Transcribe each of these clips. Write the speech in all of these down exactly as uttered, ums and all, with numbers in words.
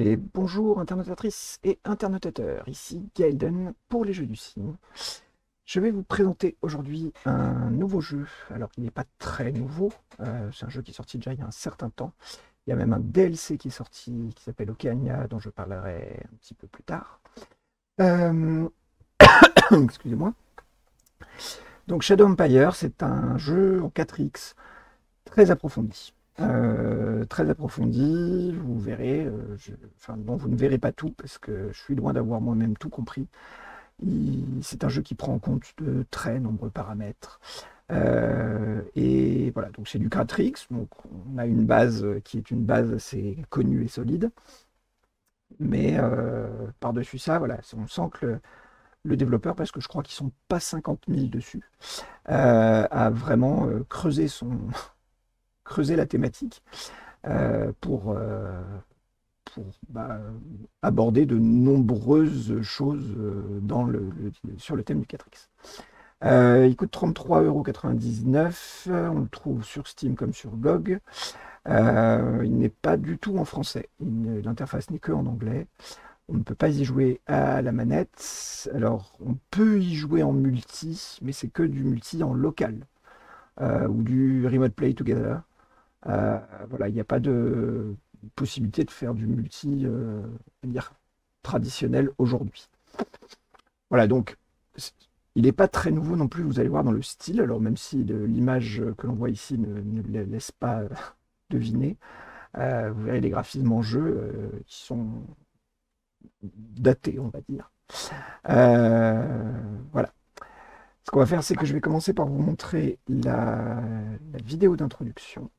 Et bonjour internautatrices et internautateurs, ici Gaelden pour les Jeux du Cygne. Je vais vous présenter aujourd'hui un nouveau jeu, alors qu'il n'est pas très nouveau, euh, c'est un jeu qui est sorti déjà il y a un certain temps. Il y a même un D L C qui est sorti, qui s'appelle Oceania, dont je parlerai un petit peu plus tard. Euh... Excusez-moi. Donc Shadow Empire, c'est un jeu en quatre X très approfondi. Euh, très approfondi, vous verrez, euh, je, enfin bon, vous ne verrez pas tout parce que je suis loin d'avoir moi-même tout compris. C'est un jeu qui prend en compte de très nombreux paramètres. Euh, et voilà, donc c'est du quatre X, donc on a une base qui est une base assez connue et solide. Mais euh, par-dessus ça, voilà, on sent que le, le développeur, parce que je crois qu'ils sont pas cinquante mille dessus, euh, a vraiment euh, creusé son... creuser la thématique euh, pour, euh, pour bah, aborder de nombreuses choses dans le, le, sur le thème du quatre X. Euh, il coûte trente-trois euros quatre-vingt-dix-neuf, on le trouve sur Steam comme sur G O G. Euh, il n'est pas du tout en français, l'interface n'est que en anglais. On ne peut pas y jouer à la manette. Alors on peut y jouer en multi, mais c'est que du multi en local euh, ou du remote play together. Euh, voilà, il n'y a pas de possibilité de faire du multi euh, dire, traditionnel aujourd'hui. Voilà, donc il n'est pas très nouveau non plus, vous allez voir dans le style, alors même si l'image que l'on voit ici ne, ne laisse pas deviner, euh, vous verrez les graphismes en jeu euh, qui sont datés, on va dire. Euh, voilà. Ce qu'on va faire, c'est que je vais commencer par vous montrer la, la vidéo d'introduction.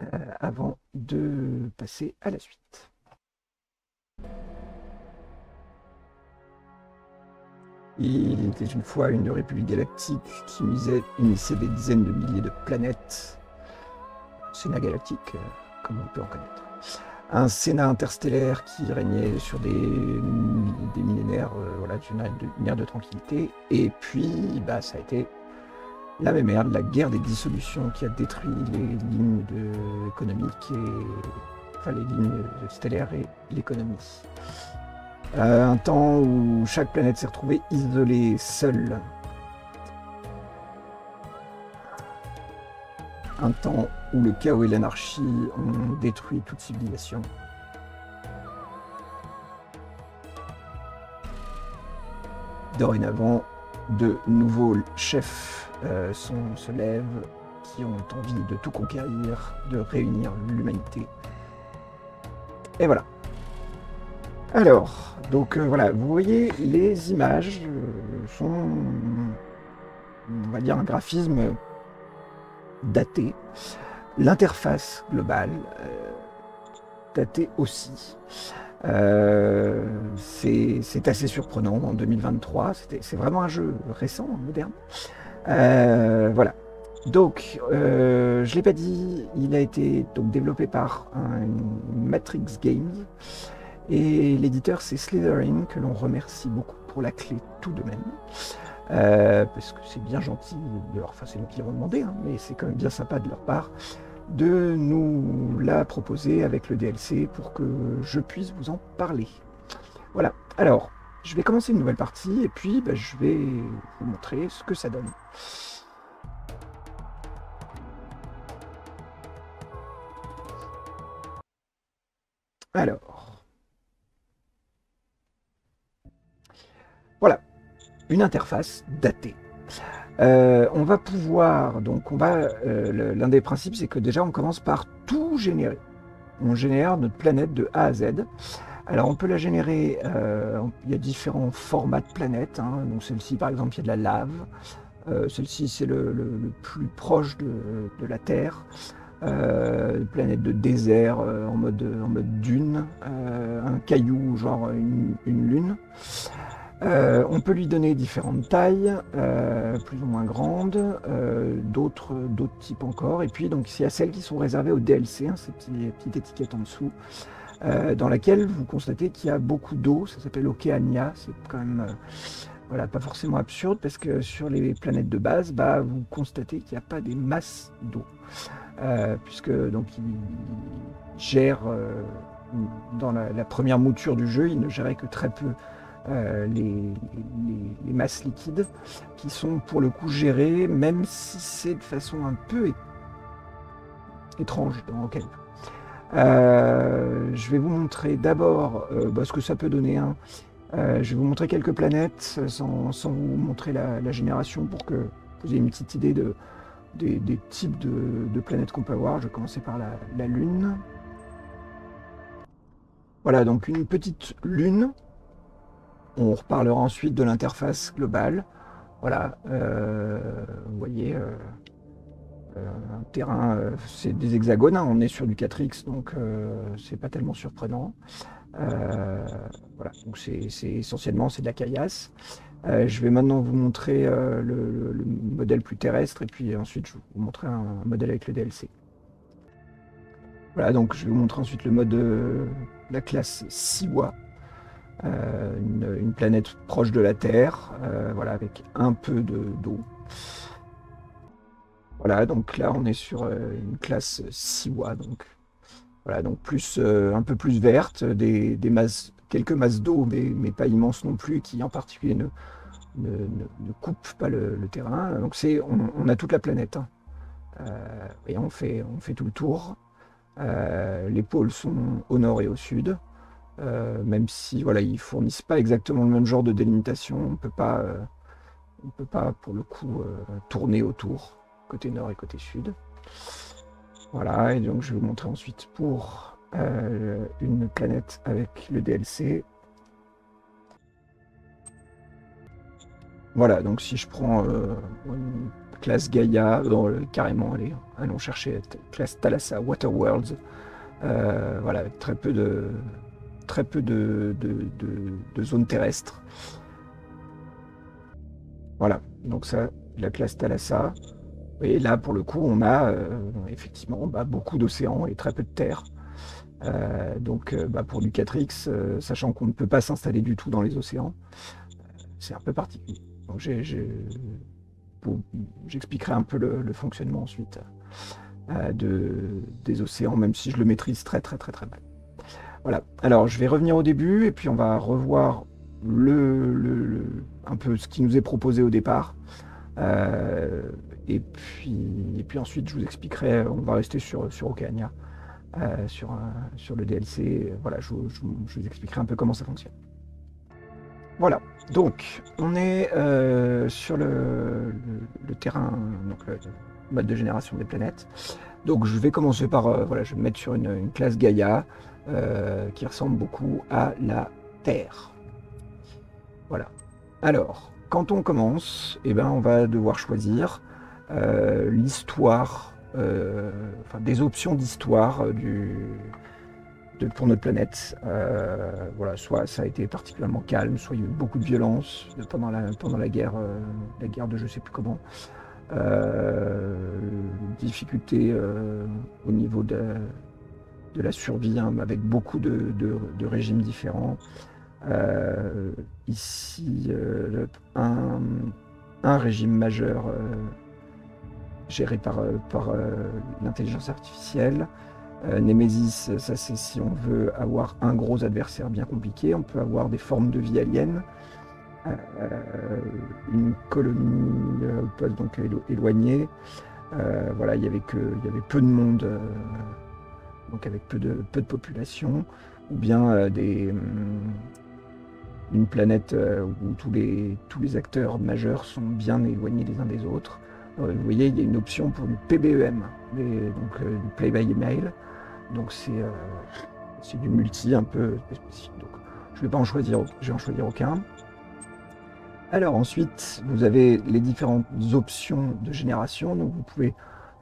Euh, avant de passer à la suite. Il était une fois une république galactique qui misait, unissait des dizaines de milliers de planètes. Sénat galactique, comme on peut en connaître. Un sénat interstellaire qui régnait sur des, des millénaires euh, voilà, d'une ère de, de tranquillité. Et puis, bah, ça a été... la même merde, la guerre des dissolutions qui a détruit les lignes de... économiques et enfin les lignes stellaires et l'économie. Euh, un temps où chaque planète s'est retrouvée isolée, seule. Un temps où le chaos et l'anarchie ont détruit toute civilisation. Dorénavant, de nouveaux chefs Euh, sont, se lèvent, qui ont envie de tout conquérir, de réunir l'humanité. Et voilà. Alors, donc euh, voilà, vous voyez, les images euh, sont, on va dire, un graphisme daté. L'interface globale, euh, datée aussi. Euh, c'est assez surprenant, en deux mille vingt-trois, c'est vraiment un jeu récent, moderne. Euh, voilà, donc euh, je ne l'ai pas dit, il a été donc, développé par un Matrix Games et l'éditeur c'est Slytherin, que l'on remercie beaucoup pour la clé tout de même, euh, parce que c'est bien gentil de leur, enfin c'est nous qui l'avons demandé, hein, mais c'est quand même bien sympa de leur part de nous la proposer avec le D L C pour que je puisse vous en parler. Voilà, alors je vais commencer une nouvelle partie et puis bah, je vais vous montrer ce que ça donne. Alors. Voilà. Une interface datée. Euh, on va pouvoir, donc on va, euh, l'un des principes c'est que déjà on commence par tout générer. On génère notre planète de A à Z. Alors on peut la générer, euh, il y a différents formats de planètes, hein. Donc celle-ci par exemple il y a de la lave, euh, celle-ci c'est le, le, le plus proche de, de la Terre, euh, une planète de désert euh, en, mode, en mode dune, euh, un caillou genre une, une lune. Euh, on peut lui donner différentes tailles, euh, plus ou moins grandes, euh, d'autres d'autres types encore, et puis donc il y a celles qui sont réservées au D L C, hein, ces petites, petites étiquettes en dessous. Euh, dans laquelle vous constatez qu'il y a beaucoup d'eau, ça s'appelle Oceania, c'est quand même euh, voilà, pas forcément absurde parce que sur les planètes de base, bah, vous constatez qu'il n'y a pas des masses d'eau, euh, puisque donc ils gèrent euh, dans la, la première mouture du jeu, il ne gérait que très peu euh, les, les, les masses liquides, qui sont pour le coup gérées, même si c'est de façon un peu étrange dans lequel. Euh, je vais vous montrer d'abord euh, bah, ce que ça peut donner. Hein. Euh, je vais vous montrer quelques planètes sans, sans vous montrer la, la génération pour que vous ayez une petite idée de, des, des types de, de planètes qu'on peut avoir. Je vais commencer par la, la Lune. Voilà, donc une petite Lune. On reparlera ensuite de l'interface globale. Voilà, euh, vous voyez... Euh un terrain, euh, c'est des hexagones, hein, on est sur du quatre X, donc euh, c'est pas tellement surprenant. Euh, voilà, donc c'est essentiellement c'est de la caillasse. Euh, je vais maintenant vous montrer euh, le, le modèle plus terrestre, et puis ensuite je vais vous montrer un, un modèle avec le D L C. Voilà, donc je vais vous montrer ensuite le mode de la classe Siwa, euh, une, une planète proche de la Terre, euh, voilà, avec un peu de d'eau. Voilà, donc là on est sur euh, une classe Siwa, donc voilà, donc plus euh, un peu plus verte, des, des masses, quelques masses d'eau, mais, mais pas immenses non plus, qui en particulier ne, ne, ne coupent pas le, le terrain. Donc c'est, on, on a toute la planète, hein. Euh, et on fait, on fait tout le tour. Euh, les pôles sont au nord et au sud, euh, même si voilà, ils fournissent pas exactement le même genre de délimitation. On peut pas, euh, on peut pas pour le coup euh, tourner autour. Côté nord et côté sud. Voilà, et donc je vais vous montrer ensuite pour euh, une planète avec le D L C. Voilà, donc si je prends euh, une classe Gaia, dans le, carrément, allez, allons chercher classe Thalassa Waterworlds. Euh, voilà, avec très peu de très peu de, de, de, de zones terrestres. Voilà, donc ça, la classe Thalassa. Et là, pour le coup, on a euh, effectivement bah, beaucoup d'océans et très peu de terre. Euh, donc, euh, bah, pour du quatre X, euh, sachant qu'on ne peut pas s'installer du tout dans les océans, euh, c'est un peu particulier. Donc, j'expliquerai un peu le, le fonctionnement ensuite euh, de, des océans, même si je le maîtrise très, très, très, très mal. Voilà. Alors, je vais revenir au début et puis on va revoir le, le, le, un peu ce qui nous est proposé au départ. Euh, Et puis, et puis ensuite, je vous expliquerai, on va rester sur, sur Oceania, euh, sur, sur le D L C. Voilà, je, je, je vous expliquerai un peu comment ça fonctionne. Voilà, donc, on est euh, sur le, le, le terrain, donc le, le mode de génération des planètes. Donc, je vais commencer par, euh, voilà, je vais me mettre sur une, une classe Gaïa, euh, qui ressemble beaucoup à la Terre. Voilà. Alors, quand on commence, eh ben, on va devoir choisir... Euh, l'histoire, euh, enfin, des options d'histoire pour notre planète. Euh, voilà, soit ça a été particulièrement calme, soit il y a eu beaucoup de violence pendant la, pendant la guerre, euh, la guerre de je sais plus comment. Euh, difficulté euh, au niveau de, de la survie, hein, avec beaucoup de, de, de régimes différents. Euh, ici, euh, un, un régime majeur. Euh, géré par, par euh, l'intelligence artificielle. Euh, Nemesis, ça c'est si on veut avoir un gros adversaire bien compliqué, on peut avoir des formes de vie aliens, euh, une colonie euh, poste donc élo éloignée, euh, voilà, il y avait que il y avait peu de monde, euh, donc avec peu de peu de population, ou bien euh, des hum, une planète euh, où tous les tous les acteurs majeurs sont bien éloignés les uns des autres. Vous voyez, il y a une option pour du P B E M, et donc euh, du Play by Email. Donc c'est euh, du multi un peu spécifique. Donc je vais pas en choisir, je vais en choisir aucun. Alors ensuite, vous avez les différentes options de génération. Donc vous pouvez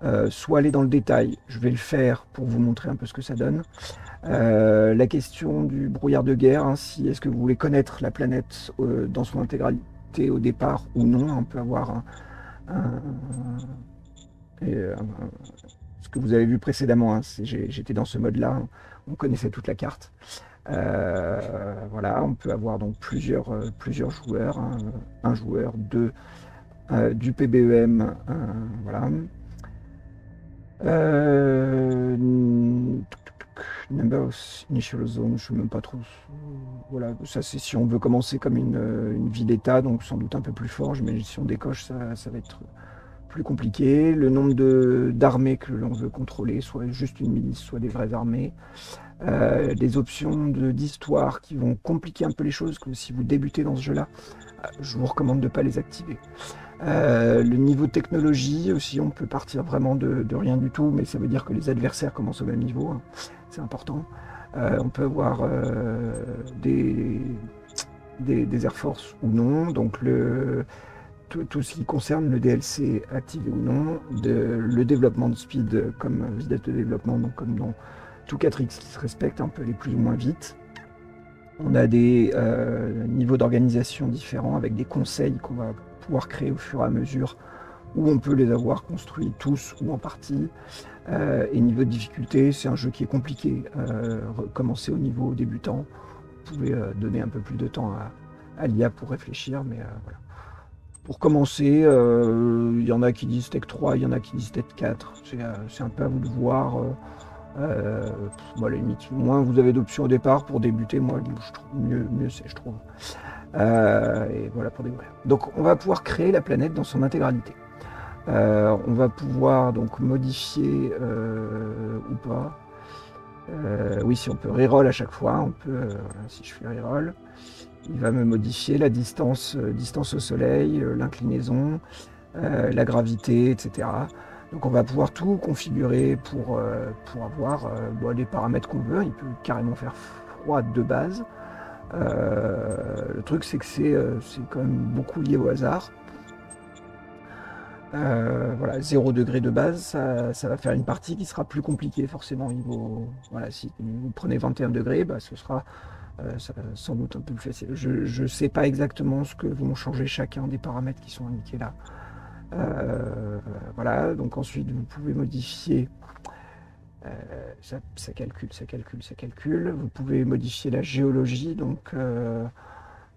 euh, soit aller dans le détail. Je vais le faire pour vous montrer un peu ce que ça donne. Euh, la question du brouillard de guerre, hein, si est-ce que vous voulez connaître la planète euh, dans son intégralité au départ ou non. On peut avoir un Un, et, un, un, ce que vous avez vu précédemment, hein, j'étais dans ce mode-là, hein, on connaissait toute la carte. Euh, voilà, on peut avoir donc plusieurs, euh, plusieurs joueurs, hein, un joueur, deux, euh, du P B E M, euh, voilà. Euh, Numbers, Initial Zone, je ne sais même pas trop. Voilà, ça c'est si on veut commencer comme une, une vie d'état, donc sans doute un peu plus forge, mais si on décoche, ça, ça va être plus compliqué. Le nombre d'armées que l'on veut contrôler, soit juste une milice, soit des vraies armées. Euh, des options d'histoire de, qui vont compliquer un peu les choses, que si vous débutez dans ce jeu-là, je vous recommande de ne pas les activer. Euh, le niveau de technologie aussi, on peut partir vraiment de, de rien du tout, mais ça veut dire que les adversaires commencent au même niveau, hein. C'est important. Euh, on peut avoir euh, des, des, des Air Force ou non, donc le, tout, tout ce qui concerne le D L C activé ou non, de, le développement de speed comme vitesse de développement, donc comme dans tout quatre X qui se respecte, on peut aller plus ou moins vite. On a des euh, niveaux d'organisation différents avec des conseils qu'on va pouvoir créer au fur et à mesure, où on peut les avoir construits tous ou en partie. Euh, et niveau de difficulté, c'est un jeu qui est compliqué. Euh, commencer au niveau débutant, vous pouvez euh, donner un peu plus de temps à, à l'I A pour réfléchir, mais euh, voilà. Pour commencer, euh, il y en a qui disent Tech trois, il y en a qui disent Tech quatre. C'est euh, un peu à vous de voir. Euh, Euh, bon, à la limite, moins vous avez d'options au départ pour débuter, moi, je trouve, mieux, mieux c'est, je trouve. Euh, et voilà pour découvrir. Donc, on va pouvoir créer la planète dans son intégralité. Euh, on va pouvoir donc modifier euh, ou pas. Euh, oui, si on peut reroll à chaque fois, on peut. Euh, si je fais reroll, il va me modifier la distance, euh, distance au soleil, euh, l'inclinaison, euh, la gravité, et cetera. Donc on va pouvoir tout configurer pour, euh, pour avoir euh, bon, les paramètres qu'on veut. Il peut carrément faire froid de base. Euh, le truc c'est que c'est euh, quand même beaucoup lié au hasard. Euh, voilà, zéro degré de base, ça, ça va faire une partie qui sera plus compliquée forcément. Niveau, voilà, si vous prenez vingt et un degrés, bah, ce sera euh, ça, sans doute un peu plus facile. Je ne sais pas exactement ce que vont changer chacun des paramètres qui sont indiqués là. Euh, voilà, donc ensuite vous pouvez modifier, euh, ça, ça calcule, ça calcule, ça calcule, vous pouvez modifier la géologie, donc euh,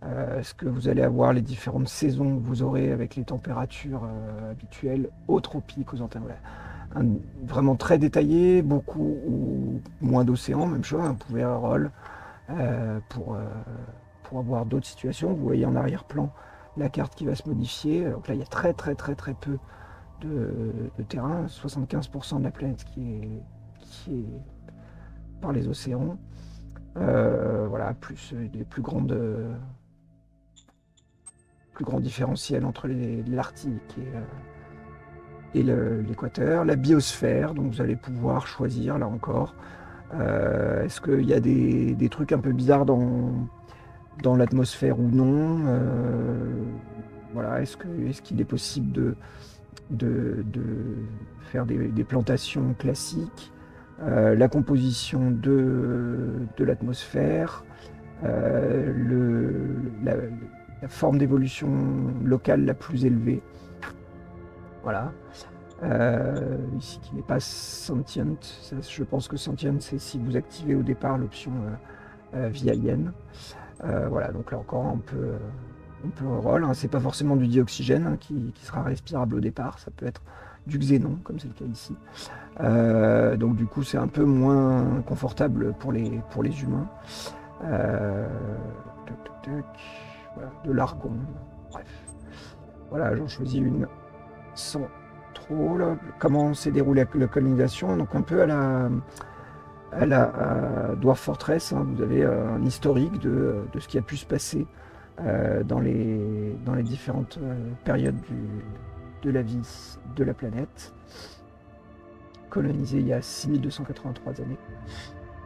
euh, ce que vous allez avoir, les différentes saisons que vous aurez avec les températures euh, habituelles aux tropiques, aux Antilles, voilà. Vraiment très détaillé, beaucoup ou moins d'océans, même chose, hein, vous pouvez avoir un rôle euh, pour, euh, pour avoir d'autres situations, vous voyez en arrière-plan la carte qui va se modifier, donc là il y a très très très très peu de, de terrain, soixante-quinze pour cent de la planète qui est, qui est par les océans, euh, voilà, plus des plus grandes plus grands différentiels entre l'Arctique et, et l'équateur, la biosphère, donc vous allez pouvoir choisir là encore, euh, est-ce qu'il y a des, des trucs un peu bizarres dans dans l'atmosphère ou non, euh, voilà, est-ce que est-ce qu'il est possible de, de, de faire des, des plantations classiques, euh, la composition de, de l'atmosphère, euh, le, la, la forme d'évolution locale la plus élevée, voilà, euh, ici qui n'est pas sentient, ça, je pense que sentient c'est si vous activez au départ l'option euh, euh, vie alien. Euh, voilà, donc là encore on peut on peut reroll, hein. C'est pas forcément du dioxygène hein, qui, qui sera respirable au départ, ça peut être du xénon comme c'est le cas ici, euh, donc du coup c'est un peu moins confortable pour les pour les humains, euh, toc, toc, toc, voilà, de l'argon, bref voilà, j'en choisis une sans trop là. Comment s'est déroulée la colonisation, donc un peu à la à la à Dwarf Fortress, hein, vous avez euh, un historique de, de ce qui a pu se passer euh, dans, les, dans les différentes euh, périodes du, de la vie de la planète, colonisée il y a six mille deux cent quatre-vingt-trois années.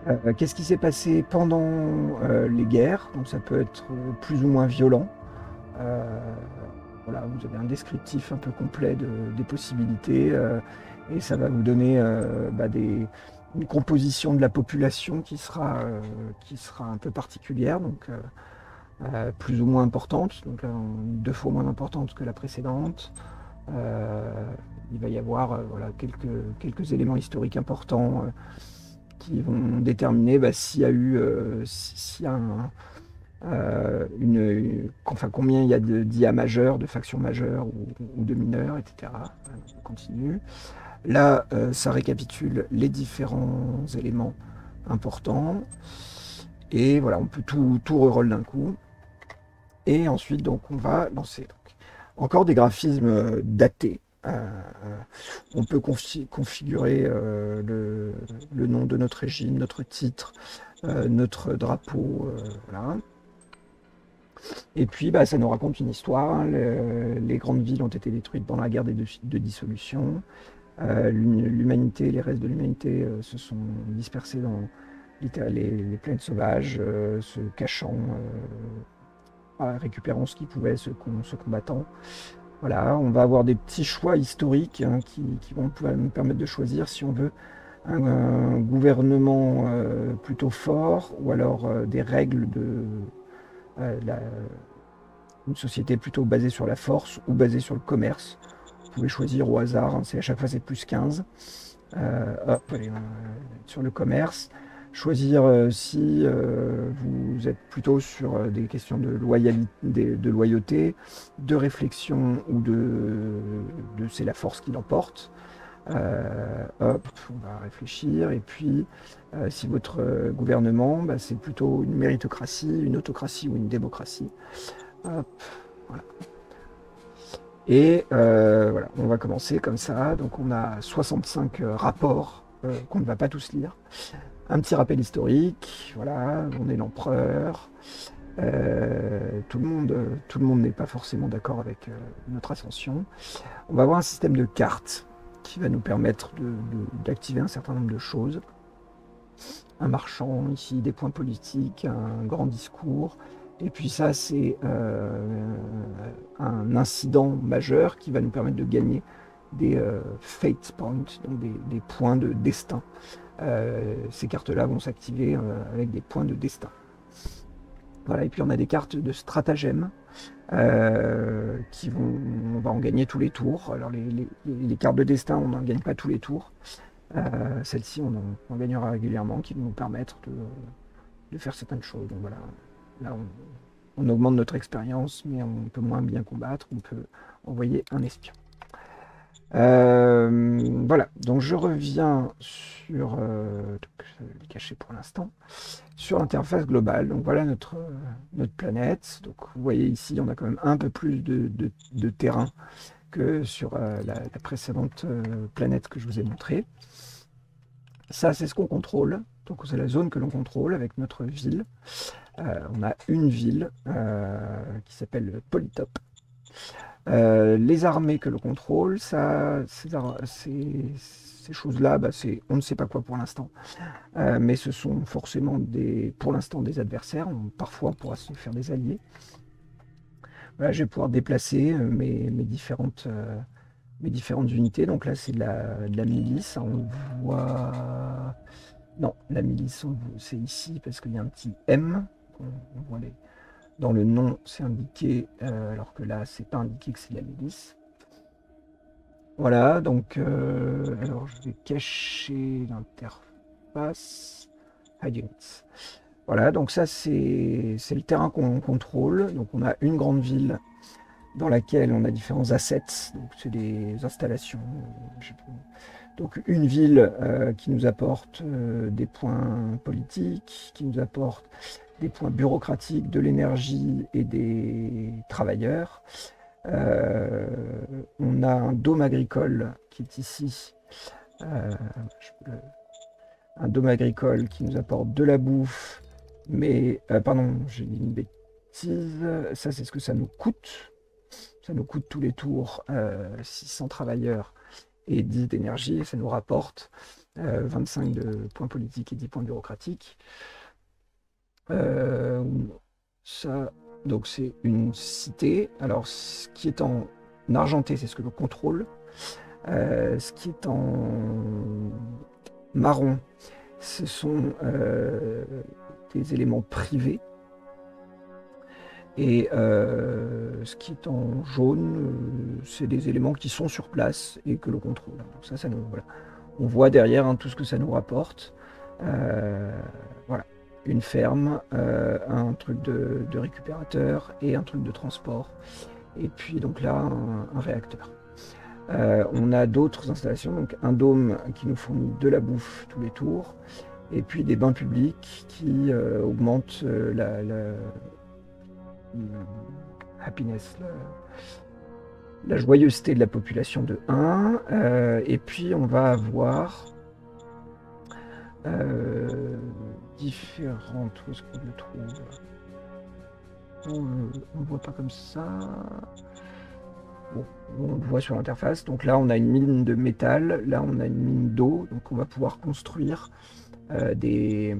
Euh, Qu'est-ce qui s'est passé pendant euh, les guerres, donc ça peut être plus ou moins violent. Euh, voilà, vous avez un descriptif un peu complet de, des possibilités, euh, et ça va vous donner euh, bah, des... une composition de la population qui sera, euh, qui sera un peu particulière, donc euh, euh, plus ou moins importante, donc euh, deux fois moins importante que la précédente. Euh, il va y avoir euh, voilà, quelques, quelques éléments historiques importants euh, qui vont déterminer bah, s'il y a eu euh, s'il y a un, euh, une, une, enfin, combien il y a d'I A majeurs, de factions majeures ou, ou de mineurs, et cetera. Voilà, on continue. Là, euh, ça récapitule les différents éléments important. Et voilà, on peut tout, tout reroll d'un coup. Et ensuite, donc, on va lancer. Donc, encore des graphismes datés. Euh, on peut confi configurer euh, le, le nom de notre régime, notre titre, euh, notre drapeau, euh, voilà. Et puis, bah, ça nous raconte une histoire. Hein. Le, les grandes villes ont été détruites pendant la guerre des deux, de dissolution. Euh, l'humanité, les restes de l'humanité euh, se sont dispersés dans les, les plaines sauvages, euh, se cachant, euh, récupérant ce qu'ils pouvaient, se, se combattant. Voilà, on va avoir des petits choix historiques hein, qui, qui vont nous permettre de choisir si on veut un, un gouvernement euh, plutôt fort ou alors euh, des règles de... Euh, la, une société plutôt basée sur la force ou basée sur le commerce. Vous pouvez choisir au hasard, hein, à chaque fois c'est plus quinze. Euh, hop, allez, euh, sur le commerce. Choisir euh, si euh, vous êtes plutôt sur euh, des questions de, loyali des, de loyauté, de réflexion ou de, de c'est la force qui l'emporte. Euh, hop, on va réfléchir. Et puis, euh, si votre euh, gouvernement, bah, c'est plutôt une méritocratie, une autocratie ou une démocratie. Hop, voilà. Et euh, voilà, on va commencer comme ça. Donc, on a soixante-cinq euh, rapports euh, qu'on ne va pas tous lire. Un petit rappel historique. Voilà, on est l'empereur. Euh, tout le monde, tout le monde n'est pas forcément d'accord avec euh, notre ascension. On va avoir un système de cartes qui va nous permettre d'activer un certain nombre de choses. Un marchand, ici, des points politiques, un grand discours. Et puis ça, c'est euh, un incident majeur qui va nous permettre de gagner des euh, fate points, donc des, des points de destin. Euh, ces cartes-là vont s'activer euh, avec des points de destin. Voilà, et puis on a des cartes de stratagèmes euh, qui vont, on va en gagner tous les tours. Alors les, les, les cartes de destin, on n'en gagne pas tous les tours. Euh, Celles-ci, on, on en gagnera régulièrement, qui vont nous permettre de, de faire certaines choses. Donc voilà, là on, on augmente notre expérience, mais on peut moins bien combattre. On peut envoyer un espion. Euh, voilà, donc je reviens sur, euh, donc je vais le cacher pour l'instant, sur l'interface globale. Donc voilà notre, euh, notre planète. Donc vous voyez ici, on a quand même un peu plus de, de, de terrain que sur euh, la, la précédente euh, planète que je vous ai montrée. Ça, c'est ce qu'on contrôle. Donc c'est la zone que l'on contrôle avec notre ville. Euh, on a une ville euh, qui s'appelle Polytop. Euh, les armées que l'on contrôle, ça, ces, ces choses-là, bah, on ne sait pas quoi pour l'instant. Euh, mais ce sont forcément des, pour l'instant des adversaires. On, parfois, on pourra se faire des alliés. Voilà, je vais pouvoir déplacer mes, mes, différentes, euh, mes différentes unités. Donc là, c'est de la, de la milice. On voit... Non, la milice, c'est ici parce qu'il y a un petit M. On, on voit les... Dans le nom, c'est indiqué, euh, alors que là, c'est pas indiqué que c'est la milice. Voilà, donc, euh, alors je vais cacher l'interface. Hide units. Voilà, donc ça, c'est le terrain qu'on contrôle. Donc, on a une grande ville dans laquelle on a différents assets. Donc, c'est des installations. Je sais pas. Donc, une ville euh, qui nous apporte euh, des points politiques, qui nous apporte... des points bureaucratiques, de l'énergie et des travailleurs. Euh, on a un dôme agricole qui est ici. Euh, je peux... Un dôme agricole qui nous apporte de la bouffe, mais... Euh, pardon, j'ai dit une bêtise. Ça, c'est ce que ça nous coûte. Ça nous coûte tous les tours euh, six cents travailleurs et dix d'énergie. Ça nous rapporte euh, vingt-cinq de points politiques et dix points bureaucratiques. Euh, ça, donc c'est une cité. Alors ce qui est en argenté, c'est ce que l'on contrôle. Euh, ce qui est en marron, ce sont euh, des éléments privés. Et euh, ce qui est en jaune, euh, c'est des éléments qui sont sur place et que l'on contrôle. Donc ça, ça nous, voilà. On voit derrière hein, tout ce que ça nous rapporte. Euh, voilà. Une ferme, euh, un truc de, de récupérateur et un truc de transport. Et puis donc là, un, un réacteur. Euh, on a d'autres installations, donc un dôme qui nous fournit de la bouffe tous les tours et puis des bains publics qui euh, augmentent euh, la, la, la happiness, la, la joyeuseté de la population de un, euh, et puis on va avoir euh, différentes... Où est-ce qu'on le trouve ? On ne voit pas comme ça... Bon, on le voit sur l'interface. Donc là, on a une mine de métal. Là, on a une mine d'eau. Donc, on va pouvoir construire euh, des,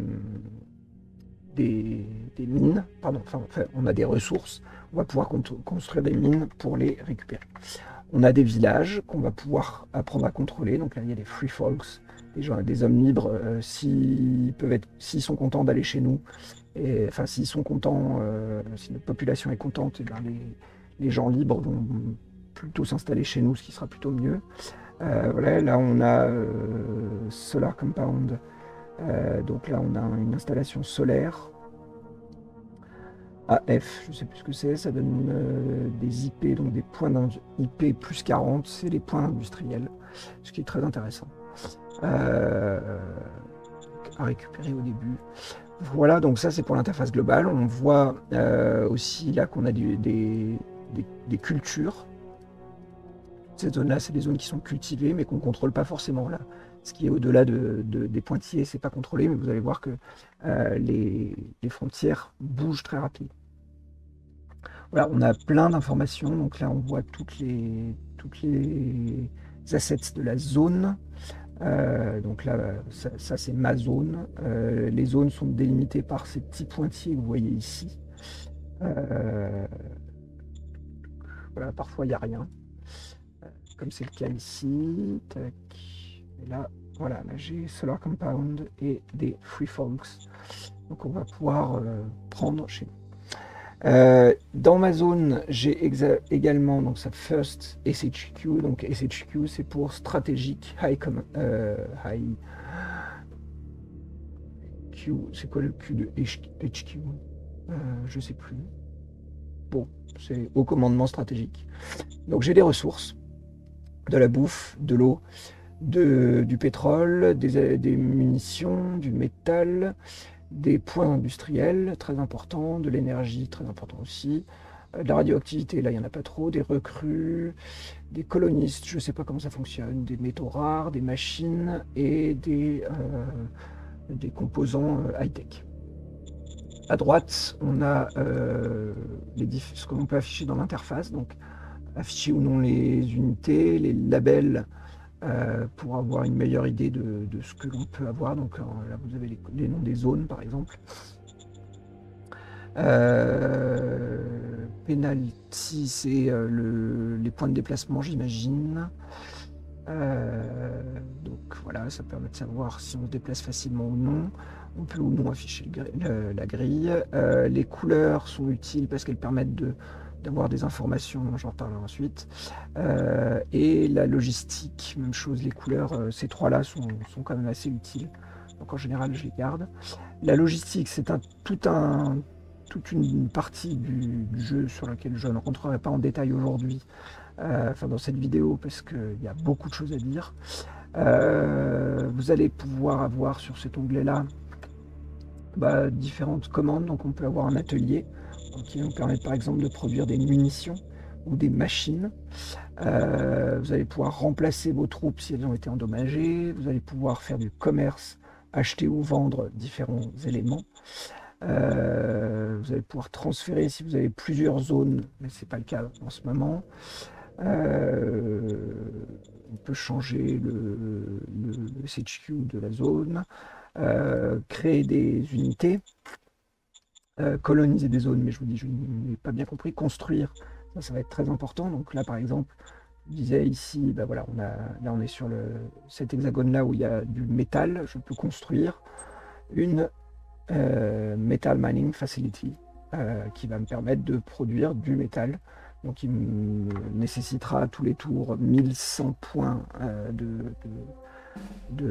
des, des mines. Pardon, enfin, on a des ressources. On va pouvoir construire des mines pour les récupérer. On a des villages qu'on va pouvoir apprendre à contrôler. Donc là, il y a des free folks, des gens, des hommes libres. Euh, s'ils peuvent être, s'ils sont contents d'aller chez nous, et, enfin, s'ils sont contents, euh, si notre population est contente, et bien les, les gens libres vont plutôt s'installer chez nous, ce qui sera plutôt mieux. Euh, voilà, là on a euh, Solar Compound, euh, donc là on a une installation solaire, A F, je ne sais plus ce que c'est, ça donne euh, des I P, donc des points d'I P plus quarante, c'est les points industriels, ce qui est très intéressant euh, à récupérer au début. Voilà, donc ça c'est pour l'interface globale. On voit euh, aussi là qu'on a du, des, des, des cultures. Ces zones-là, c'est des zones qui sont cultivées, mais qu'on ne contrôle pas forcément là. Ce qui est au-delà de, de, des pointillés, c'est pas contrôlé, mais vous allez voir que euh, les, les frontières bougent très rapidement. Voilà, on a plein d'informations. Donc là, on voit toutes les, toutes les assets de la zone. Euh, donc là, ça, ça c'est ma zone. Euh, les zones sont délimitées par ces petits pointillés que vous voyez ici. Euh, voilà, parfois, il n'y a rien. Comme c'est le cas ici, tac, et là, voilà, là j'ai Solar Compound et des Free Folks, donc on va pouvoir euh, prendre chez nous. Euh, dans ma zone, j'ai également donc ça First S H Q, donc S H Q c'est pour Strategic High, com euh, high... Q, c'est quoi le Q de H Q euh, je sais plus, bon, c'est au commandement stratégique, donc j'ai des ressources, de la bouffe, de l'eau, du pétrole, des, des munitions, du métal, des points industriels, très important, de l'énergie, très important aussi, de la radioactivité, là il n'y en a pas trop, des recrues, des colonistes, je ne sais pas comment ça fonctionne, des métaux rares, des machines et des, euh, des composants high-tech. À droite, on a euh, les ce qu'on peut afficher dans l'interface, donc afficher ou non les unités, les labels, euh, pour avoir une meilleure idée de, de ce que l'on peut avoir. Donc euh, là, vous avez les, les noms des zones, par exemple. Euh, penalty, c'est euh, le, les points de déplacement, j'imagine. Euh, donc voilà, ça permet de savoir si on se déplace facilement ou non. On peut ou non afficher le, le, la grille. Euh, les couleurs sont utiles parce qu'elles permettent de... d'avoir des informations, j'en reparlerai ensuite. Euh, et la logistique, même chose, les couleurs, euh, ces trois-là sont, sont quand même assez utiles. Donc en général, je les garde. La logistique, c'est un, tout un, toute une partie du, du jeu sur laquelle je ne rentrerai pas en détail aujourd'hui, euh, enfin dans cette vidéo, parce qu'il y a beaucoup de choses à dire. Euh, vous allez pouvoir avoir sur cet onglet-là bah, différentes commandes, donc on peut avoir un atelier, qui nous permettent par exemple de produire des munitions ou des machines. Euh, vous allez pouvoir remplacer vos troupes si elles ont été endommagées. Vous allez pouvoir faire du commerce, acheter ou vendre différents éléments. Euh, vous allez pouvoir transférer si vous avez plusieurs zones, mais ce n'est pas le cas en ce moment. Euh, on peut changer le, le, le C H Q de la zone, euh, créer des unités. Euh, coloniser des zones, mais je vous dis, je n'ai pas bien compris, construire, ça, ça va être très important. Donc là, par exemple, je disais ici, ben voilà, on a, là on est sur le, cet hexagone-là où il y a du métal, je peux construire une euh, Metal Mining Facility euh, qui va me permettre de produire du métal. Donc il me nécessitera tous les tours mille cent points euh, de, de,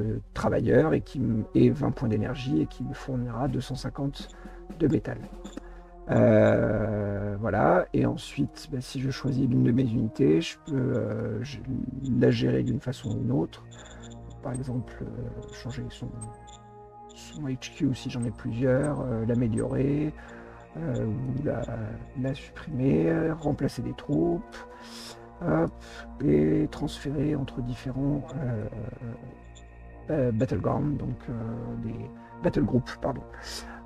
de travailleurs et, qui me, et vingt points d'énergie et qui me fournira deux cent cinquante de métal. Euh, voilà, et ensuite, bah, si je choisis l'une de mes unités, je peux euh, je, la gérer d'une façon ou d'une autre. Par exemple, euh, changer son, version H Q aussi, j'en ai plusieurs, euh, l'améliorer, euh, ou la, la supprimer, remplacer des troupes, hop, et transférer entre différents euh, euh, battlegrounds, donc euh, des battle groups, pardon.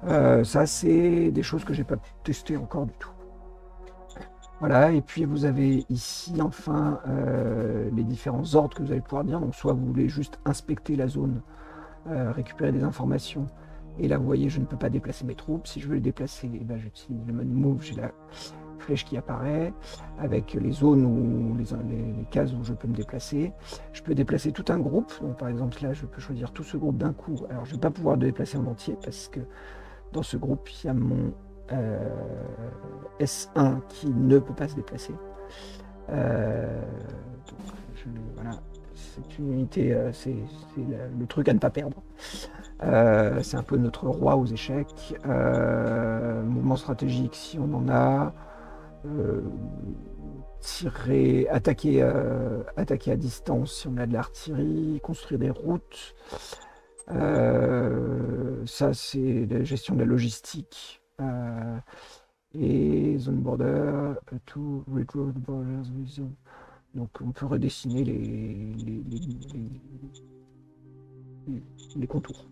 Euh, ça, c'est des choses que j'ai pas testées encore du tout. Voilà, et puis vous avez ici enfin euh, les différents ordres que vous allez pouvoir dire. Donc soit vous voulez juste inspecter la zone, euh, récupérer des informations. Et là vous voyez, je ne peux pas déplacer mes troupes. Si je veux les déplacer, eh ben, j'utilise le mode move, j'ai la flèche qui apparaît, avec les zones où les, les, les cases où je peux me déplacer. Je peux déplacer tout un groupe. Donc par exemple là, je peux choisir tout ce groupe d'un coup. Alors je ne vais pas pouvoir le déplacer en entier parce que dans ce groupe, il y a mon... Euh, S un qui ne peut pas se déplacer. Euh, voilà. C'est une unité, euh, c'est le truc à ne pas perdre. Euh, c'est un peu notre roi aux échecs. Euh, mouvement stratégique si on en a. Euh, tirer, attaquer, euh, attaquer à distance si on a de l'artillerie. Construire des routes. Euh, ça c'est la gestion de la logistique. Euh, et zone border to redraw the borders with zone. Donc on peut redessiner les, les, les, les, les contours.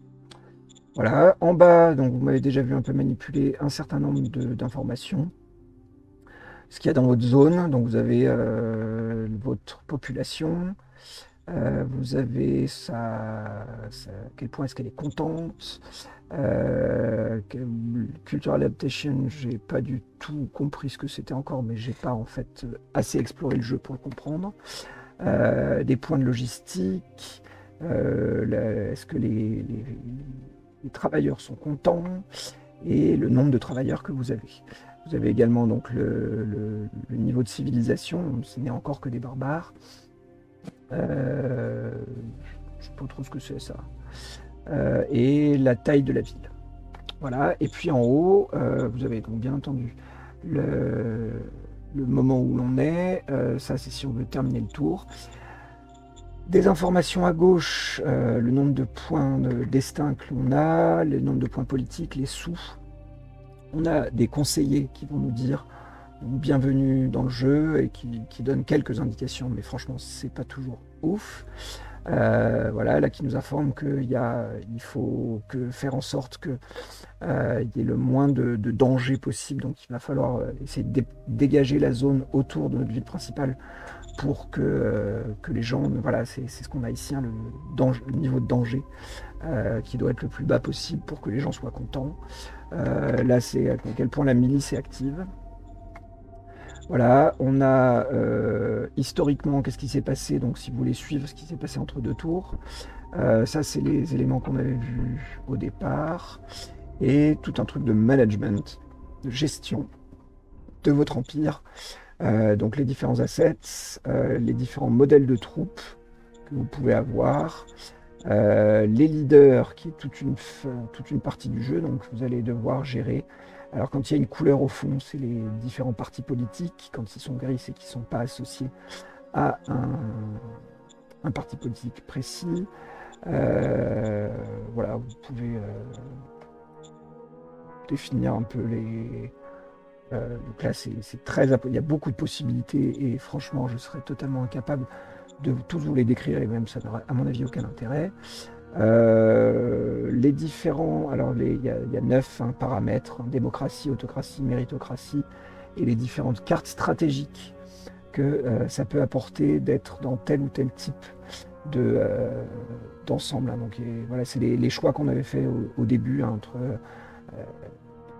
Voilà, en bas, donc vous m'avez déjà vu un peu manipuler un certain nombre d'informations. Ce qu'il y a dans votre zone, donc vous avez euh, votre population, euh, vous avez sa, sa, à quel point est-ce qu'elle est contente. Euh, Cultural Adaptation, j'ai pas du tout compris ce que c'était encore, mais j'ai pas en fait assez exploré le jeu pour le comprendre. Euh, des points de logistique, euh, est-ce que les, les, les travailleurs sont contents, et le nombre de travailleurs que vous avez. Vous avez également donc le, le, le niveau de civilisation, ce n'est encore que des barbares. Euh, je sais pas trop ce que c'est ça. Euh, et la taille de la ville. Voilà, et puis en haut, euh, vous avez donc bien entendu le, le moment où l'on est, euh, ça c'est si on veut terminer le tour. Des informations à gauche, euh, le nombre de points de destin que l'on a, le nombre de points politiques, les sous. On a des conseillers qui vont nous dire bienvenue dans le jeu et qui, qui donnent quelques indications, mais franchement c'est pas toujours ouf. Euh, voilà, là qui nous informe qu'il y a, il faut que faire en sorte que euh, il y ait le moins de, de danger possible, donc il va falloir essayer de dé dégager la zone autour de notre ville principale pour que, euh, que les gens, voilà, c'est ce qu'on a ici, hein, le, danger, le niveau de danger euh, qui doit être le plus bas possible pour que les gens soient contents. Euh, là c'est à quel point la milice est active. Voilà, on a euh, historiquement qu'est-ce qui s'est passé, donc si vous voulez suivre ce qui s'est passé entre deux tours. Euh, ça, c'est les éléments qu'on avait vus au départ. Et tout un truc de management, de gestion de votre empire. Euh, donc les différents assets, euh, les différents modèles de troupes que vous pouvez avoir. Euh, les leaders, qui est toute une, toute une partie du jeu, donc vous allez devoir gérer. Alors quand il y a une couleur au fond, c'est les différents partis politiques. Quand ils sont gris, c'est qu'ils ne sont pas associés à un, un parti politique précis. Euh, voilà, vous pouvez euh, définir un peu les... Euh, donc là, c'est très... Il y a beaucoup de possibilités et franchement, je serais totalement incapable de tous vous les décrire et même ça n'aurait à mon avis aucun intérêt. Euh, les différents, alors il y, y a neuf hein, paramètres, hein, démocratie, autocratie, méritocratie, et les différentes cartes stratégiques que euh, ça peut apporter d'être dans tel ou tel type d'ensemble. De, euh, hein, donc et, voilà, c'est les, les choix qu'on avait fait au, au début hein, entre euh,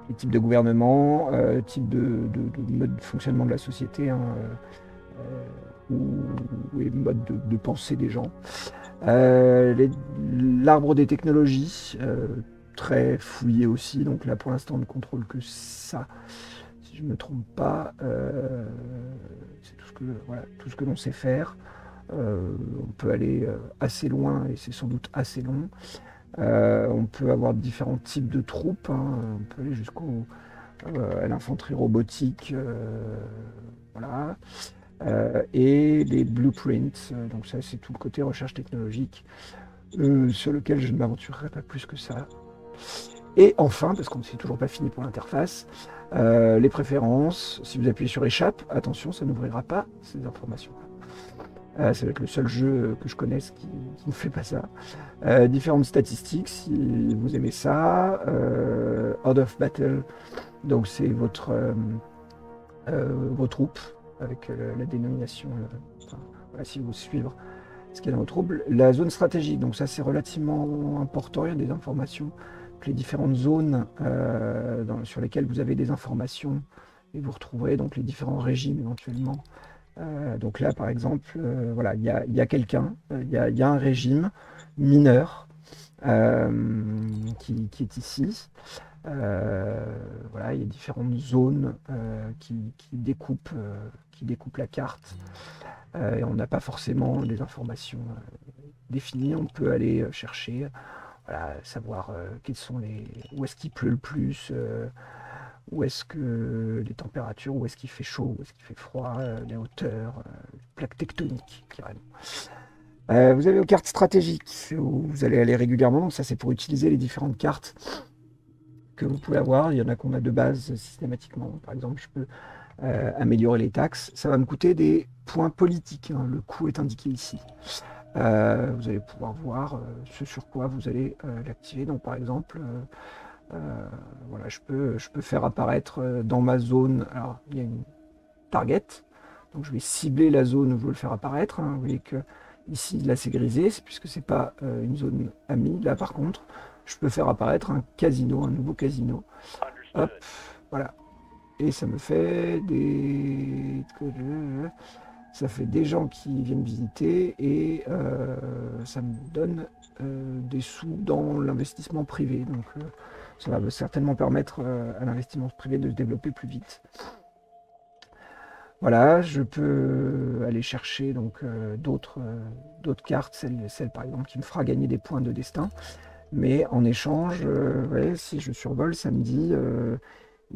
les types de gouvernement, euh, type de, de, de mode de fonctionnement de la société hein, euh, ou, ou les modes de, de pensée des gens. Euh, l'arbre des technologies, euh, très fouillé aussi, donc là pour l'instant on ne contrôle que ça, si je ne me trompe pas, euh, c'est tout ce que, voilà, tout ce que l'on sait faire, euh, on peut aller assez loin et c'est sans doute assez long, euh, on peut avoir différents types de troupes, hein. On peut aller jusqu'au euh, à l'infanterie robotique, euh, voilà. Euh, et les blueprints, euh, donc ça c'est tout le côté recherche technologique, euh, sur lequel je ne m'aventurerai pas plus que ça, Et enfin, parce qu'on ne s'est toujours pas fini pour l'interface, euh, les préférences, si vous appuyez sur échappe, attention, ça n'ouvrira pas ces informations-là. Euh, ça va être le seul jeu que je connaisse qui, qui ne fait pas ça. Euh, différentes statistiques, si vous aimez ça. Euh, Out of Battle, donc c'est votre, euh, euh, vos troupes, avec euh, la dénomination, euh, enfin, voilà, si vous suivre ce qu'il y a dans vos troupes. La zone stratégique, donc ça c'est relativement important, il y a des informations. Les différentes zones euh, dans, sur lesquelles vous avez des informations et vous retrouverez donc les différents régimes éventuellement. Euh, donc là par exemple, euh, voilà, il y a, y a quelqu'un, il y a, y a un régime mineur euh, qui, qui est ici. Euh, voilà, il y a différentes zones euh, qui, qui, découpent, euh, qui découpent la carte euh, et on n'a pas forcément des informations euh, définies. On peut aller chercher. Voilà, savoir euh, quels sont les, où est-ce qu'il pleut le plus, euh, où est-ce que les températures, où est-ce qu'il fait chaud, où est-ce qu'il fait froid, euh, les hauteurs, euh, les plaques tectoniques, carrément. Euh, vous avez aux cartes stratégiques, où vous allez aller régulièrement, donc ça c'est pour utiliser les différentes cartes que vous pouvez avoir. Il y en a qu'on a de base systématiquement. Par exemple, je peux euh, améliorer les taxes. Ça va me coûter des points politiques, hein. Le coût est indiqué ici. Euh, vous allez pouvoir voir euh, ce sur quoi vous allez euh, l'activer. Donc par exemple, euh, euh, voilà, je peux, je peux faire apparaître euh, dans ma zone, alors il y a une target, donc je vais cibler la zone où je veux le faire apparaître, hein. Vous voyez que ici là c'est grisé, puisque c'est pas euh, une zone amie. Là par contre, je peux faire apparaître un casino, un nouveau casino. Hop, voilà. Et ça me fait des... Ça fait des gens qui viennent visiter et euh, ça me donne euh, des sous dans l'investissement privé. Donc euh, ça va certainement permettre euh, à l'investissement privé de se développer plus vite. Voilà, je peux aller chercher donc euh, d'autres euh, d'autres cartes, celle, celle par exemple qui me fera gagner des points de destin. Mais en échange, euh, ouais, si je survole, ça me dit... Euh,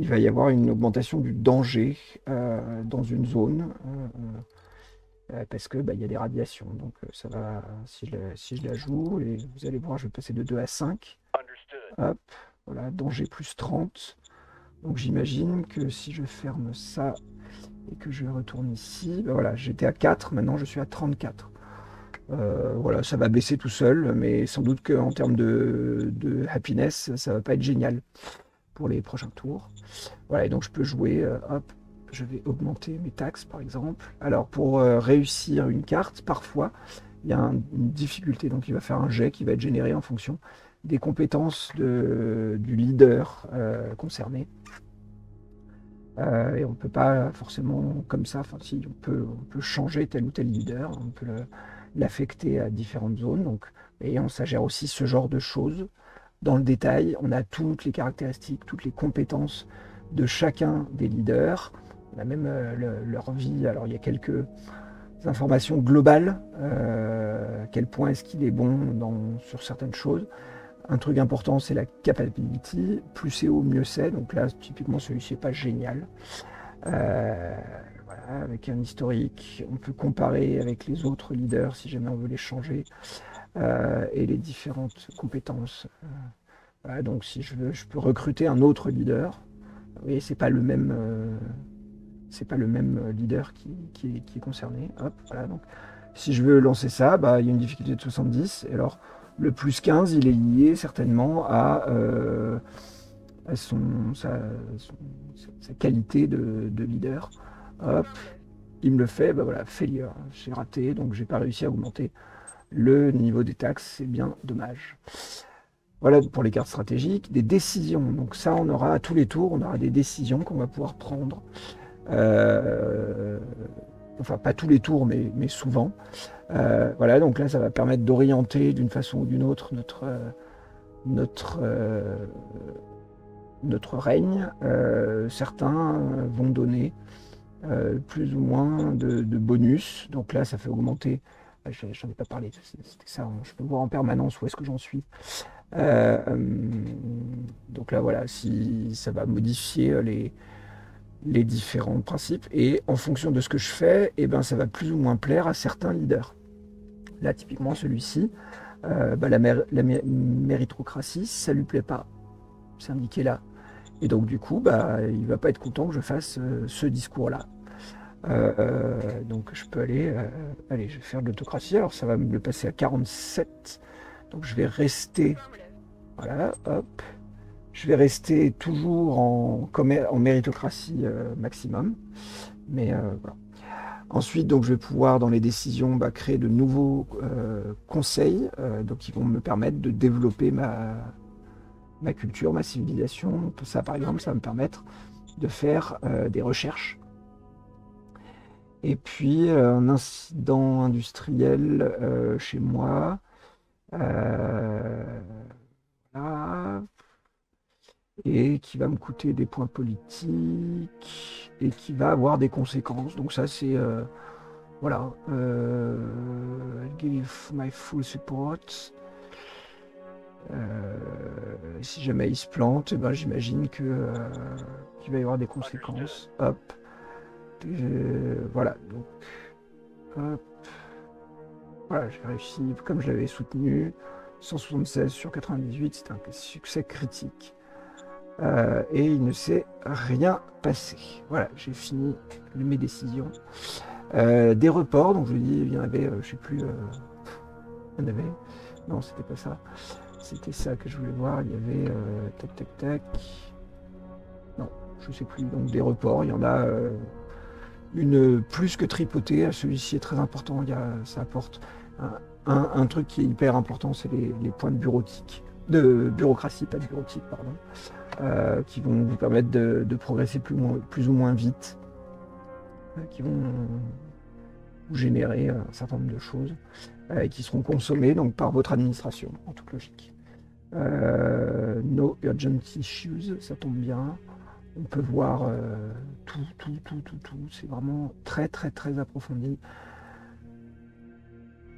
il va y avoir une augmentation du danger euh, dans une zone. Euh, parce que bah, y a des radiations, donc ça va, si je, la, si je la joue, et vous allez voir, je vais passer de deux à cinq, hop, voilà, danger plus trente, donc j'imagine que si je ferme ça, et que je retourne ici, bah, voilà, j'étais à quatre, maintenant je suis à trente-quatre, euh, voilà, ça va baisser tout seul, mais sans doute qu'en termes de, de happiness, ça va pas être génial pour les prochains tours, voilà, et donc je peux jouer, euh, hop, je vais augmenter mes taxes par exemple. Alors pour euh, réussir une carte, parfois il y a un, une difficulté, donc il va faire un jet qui va être généré en fonction des compétences de, du leader euh, concerné. Euh, et on ne peut pas forcément comme ça, enfin si, on peut, on peut changer tel ou tel leader, on peut l'affecter à différentes zones, donc, et on s'agère aussi ce genre de choses. Dans le détail, on a toutes les caractéristiques, toutes les compétences de chacun des leaders. On a même euh, le, leur vie. Alors il y a quelques informations globales, euh, à quel point est-ce qu'il est bon dans, sur certaines choses. Un truc important, c'est la capability, plus c'est haut, mieux c'est. Donc là, typiquement, celui-ci n'est pas génial. Euh, voilà, avec un historique, on peut comparer avec les autres leaders si jamais on veut les changer, euh, et les différentes compétences. Euh, voilà, donc si je veux, je peux recruter un autre leader. Oui, c'est pas le même, euh, c'est pas le même leader qui, qui, qui est concerné. Hop, voilà, donc si je veux lancer ça, bah, il y a une difficulté de soixante-dix. Et alors, le plus quinze, il est lié certainement à, euh, à son, sa, son, sa qualité de, de leader. Hop, il me le fait, bah voilà, failure. J'ai raté, donc j'ai pas réussi à augmenter le niveau des taxes. C'est bien dommage. Voilà pour les cartes stratégiques, des décisions. Donc ça, on aura à tous les tours, on aura des décisions qu'on va pouvoir prendre. Euh, enfin, pas tous les tours, mais, mais souvent. Euh, voilà, donc là, ça va permettre d'orienter d'une façon ou d'une autre notre, notre, euh, notre règne. Euh, certains vont donner euh, plus ou moins de, de bonus. Donc là, ça fait augmenter... J'en ai pas parlé, c'était ça. Je peux voir en permanence où est-ce que j'en suis. Euh, donc là, voilà, si ça va modifier les, les différents principes. Et en fonction de ce que je fais, eh ben, ça va plus ou moins plaire à certains leaders. Là, typiquement, celui-ci, euh, bah, la, mér la mé méritocratie, si ça lui plaît pas, c'est indiqué là. Et donc du coup, bah, il va pas être content que je fasse euh, ce discours-là. Euh, euh, donc je peux aller, euh, allez, je vais faire de l'autocratie. Alors ça va me le passer à quarante-sept. Donc je vais rester, voilà, hop. Je vais rester toujours en, en méritocratie euh, maximum. Mais euh, voilà. Ensuite, donc, je vais pouvoir, dans les décisions, bah, créer de nouveaux euh, conseils euh, donc, qui vont me permettre de développer ma, ma culture, ma civilisation. Ça, par exemple, ça va me permettre de faire euh, des recherches. Et puis, euh, un incident industriel euh, chez moi. Euh, là, et qui va me coûter des points politiques et qui va avoir des conséquences. Donc ça c'est euh, voilà. Euh, I'll give my full support. Euh, si jamais il se plante, eh ben j'imagine que euh, qu'il va y avoir des conséquences. Hop. Euh, voilà. Donc hop. Voilà, j'ai réussi comme je l'avais soutenu. cent soixante-seize sur quatre-vingt-dix-huit, c'est un succès critique. Euh, et il ne s'est rien passé. Voilà, j'ai fini mes décisions. Euh, des reports, donc je vous dis, il y en avait, euh, je sais plus, euh, il y en avait, non, c'était pas ça, c'était ça que je voulais voir, il y avait, euh, tac, tac, tac, non, je sais plus, donc des reports, il y en a euh, une plus que tripotée, celui-ci est très important, il y a, ça apporte un, un, un truc qui est hyper important, c'est les, les points de bureautique, de bureaucratie, pas de bureautique, pardon. Euh, qui vont vous permettre de, de progresser plus, moins, plus ou moins vite, euh, qui vont vous générer un certain nombre de choses euh, et qui seront consommées donc, par votre administration, en toute logique. Euh, no urgent issues, ça tombe bien. On peut voir euh, tout, tout, tout, tout, tout. C'est vraiment très, très, très approfondi.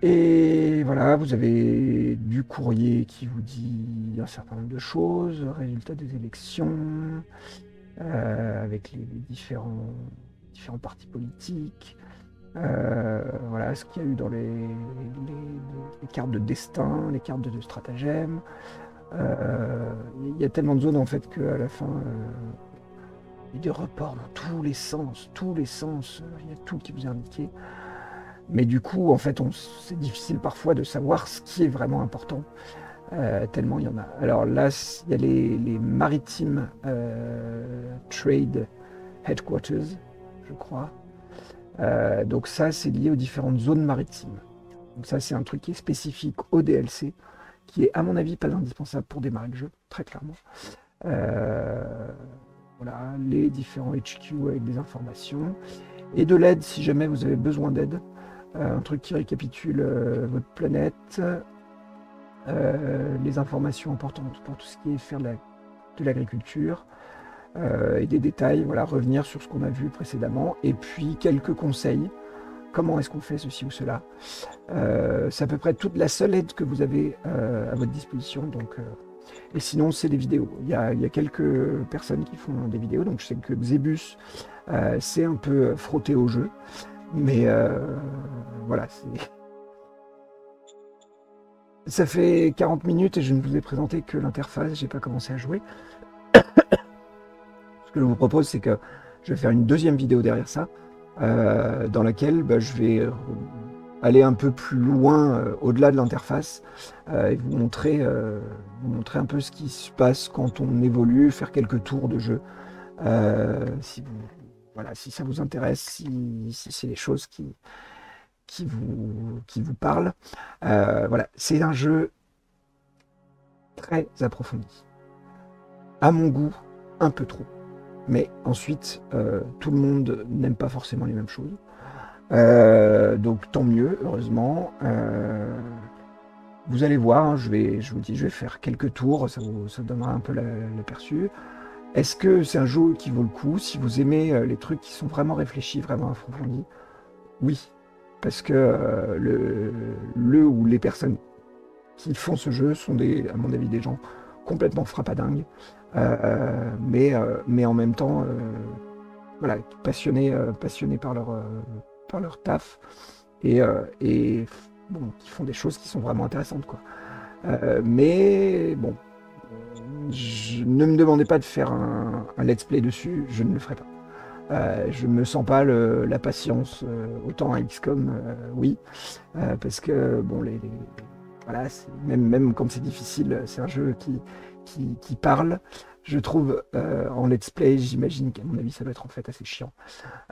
Et voilà, vous avez du courrier qui vous dit un certain nombre de choses, résultat des élections, euh, avec les, les différents, différents partis politiques, euh, voilà ce qu'il y a eu dans les, les, les cartes de destin, les cartes de stratagème. Euh, il y a tellement de zones en fait qu'à la fin, euh, il y a des reports dans tous les sens, tous les sens, il y a tout qui vous est indiqué. Mais du coup, en fait, c'est difficile parfois de savoir ce qui est vraiment important, euh, tellement il y en a. Alors là, il y a les, les Maritime euh, Trade Headquarters, je crois. Euh, donc ça, c'est lié aux différentes zones maritimes. Donc ça, c'est un truc qui est spécifique au D L C, qui est, à mon avis, pas indispensable pour démarrer le jeu, très clairement. Euh, voilà, les différents H Q avec des informations. Et de l'aide, si jamais vous avez besoin d'aide. Euh, un truc qui récapitule euh, votre planète, euh, les informations importantes pour tout ce qui est faire de l'agriculture, la, euh, et des détails, voilà, revenir sur ce qu'on a vu précédemment, et puis quelques conseils, comment est-ce qu'on fait ceci ou cela. Euh, c'est à peu près toute la seule aide que vous avez euh, à votre disposition, donc, euh, et sinon c'est des vidéos. Il y a, il y a quelques personnes qui font des vidéos, donc je sais que Xebus euh, c'est un peu frotté au jeu. Mais euh, voilà, ça fait quarante minutes et je ne vous ai présenté que l'interface, j'ai pas commencé à jouer. Ce que je vous propose, c'est que je vais faire une deuxième vidéo derrière ça, euh, dans laquelle bah, je vais aller un peu plus loin, euh, au-delà de l'interface, euh, et vous montrer, euh, vous montrer un peu ce qui se passe quand on évolue, faire quelques tours de jeu, euh, si vous... Voilà, si ça vous intéresse, si, si c'est des choses qui, qui, vous, qui vous parlent. Euh, voilà, c'est un jeu très approfondi. À mon goût, un peu trop. Mais ensuite, euh, tout le monde n'aime pas forcément les mêmes choses. Euh, donc tant mieux, heureusement. Euh, vous allez voir, hein, je, vais, je vous dis, je vais faire quelques tours, ça vous, ça vous donnera un peu l'aperçu. Est-ce que c'est un jeu qui vaut le coup? Si vous aimez les trucs qui sont vraiment réfléchis, vraiment approfondis, oui. Parce que euh, le, le ou les personnes qui font ce jeu sont, des, à mon avis, des gens complètement frappadingues, euh, mais, euh, mais en même temps, euh, voilà, passionnés, euh, passionnés par, leur, euh, par leur taf, et, euh, et bon, qui font des choses qui sont vraiment intéressantes, quoi. Euh, mais bon, je ne me demandais pas de faire un, un let's play dessus, je ne le ferai pas. Euh, je me sens pas le, la patience, euh, autant à X COM, euh, oui, euh, parce que bon, les, les, voilà, même, même quand c'est difficile, c'est un jeu qui, qui, qui parle. Je trouve euh, en let's play, j'imagine qu'à mon avis, ça va être en fait assez chiant,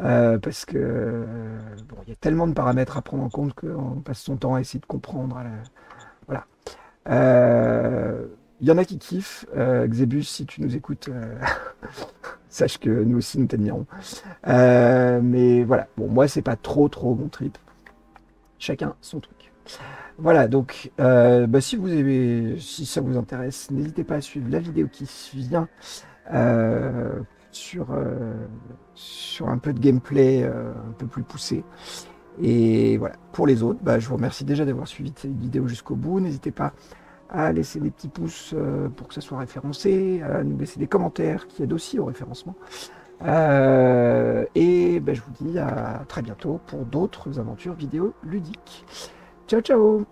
euh, parce que euh, bon, il y a tellement de paramètres à prendre en compte qu'on passe son temps à essayer de comprendre. À la... Voilà. Euh... Il y en a qui kiffent. Euh, Xebus, si tu nous écoutes, euh, sache que nous aussi, nous t'admirons. Euh, mais voilà, bon, moi, c'est pas trop, trop mon trip. Chacun son truc. Voilà, donc, euh, bah, si vous avez, si ça vous intéresse, n'hésitez pas à suivre la vidéo qui vient euh, sur, euh, sur un peu de gameplay euh, un peu plus poussé. Et voilà, pour les autres, bah, je vous remercie déjà d'avoir suivi cette vidéo jusqu'au bout. N'hésitez pas à laisser des petits pouces pour que ça soit référencé, à nous laisser des commentaires qui aident aussi au référencement. Euh, et ben, je vous dis à très bientôt pour d'autres aventures vidéo ludiques. Ciao, ciao!